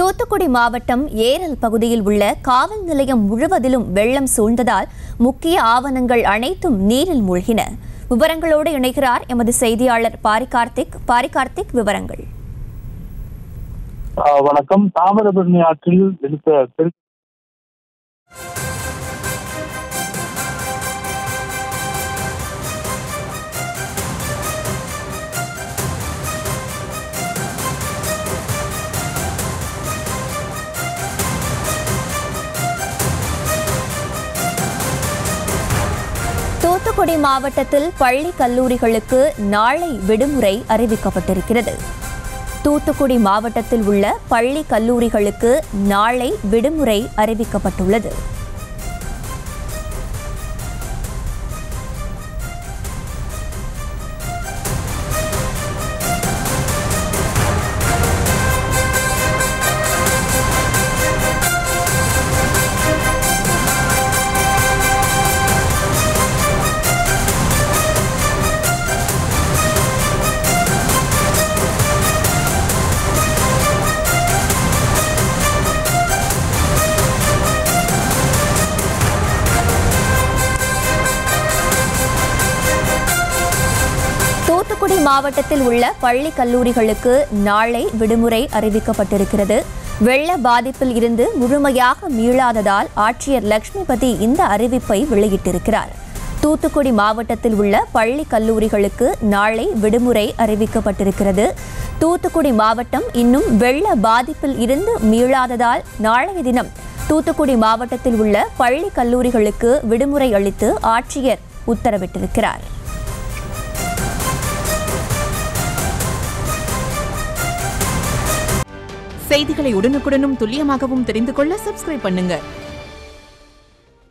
தூத்துக்குடி மாவட்டம் ஏரல் பகுதியில் உள்ள காவல் நிலையம் முழுவதிலும் வெள்ளம் சூழ்ந்ததால் முக்கிய ஆவணங்கள் அனைத்தும் நீரில் மூழ்கின. விவரங்களோடு இணைகிறார் எமது செய்தியாளர் பாரிகார்த்திக். பாரிகார்த்திக், விவரங்கள். வணக்கம். தாமிரபரணி ஆற்றில் எடுத்த தூத்துக்குடி மாவட்டத்தில் பள்ளி கல்லூரிகளுக்கு நாளை விடுமுறை அறிவிக்கப்பட்டிருக்கிறது. தூத்துக்குடி மாவட்டத்தில் உள்ள பள்ளி கல்லூரிகளுக்கு நாளை விடுமுறை அறிவிக்கப்பட்டுள்ளது. தூத்துக்குடி மாவட்டத்தில் உள்ள பள்ளி கல்லூரிகளுக்கு நாளை விடுமுறை அறிவிக்கப்பட்டிருக்கிறது. வெள்ள பாதிப்பில் இருந்து முழுமையாக மீளாததால் ஆட்சியர் லட்சுமிபதி இந்த அறிவிப்பை வெளியிட்டிருக்கிறார். தூத்துக்குடி மாவட்டத்தில் உள்ள பள்ளி கல்லூரிகளுக்கு நாளை விடுமுறை அறிவிக்கப்பட்டிருக்கிறது. தூத்துக்குடி மாவட்டம் இன்னும் வெள்ள பாதிப்பில் இருந்து மீளாததால் நாளைய தினம் தூத்துக்குடி மாவட்டத்தில் உள்ள பள்ளி கல்லூரிகளுக்கு விடுமுறை அளித்து ஆட்சியர் உத்தரவிட்டிருக்கிறார். செய்திகளை உடனுக்குடனும் துல்லியமாகவும் தெரிந்து கொள்ள சப்ஸ்கிரைப் பண்ணுங்க.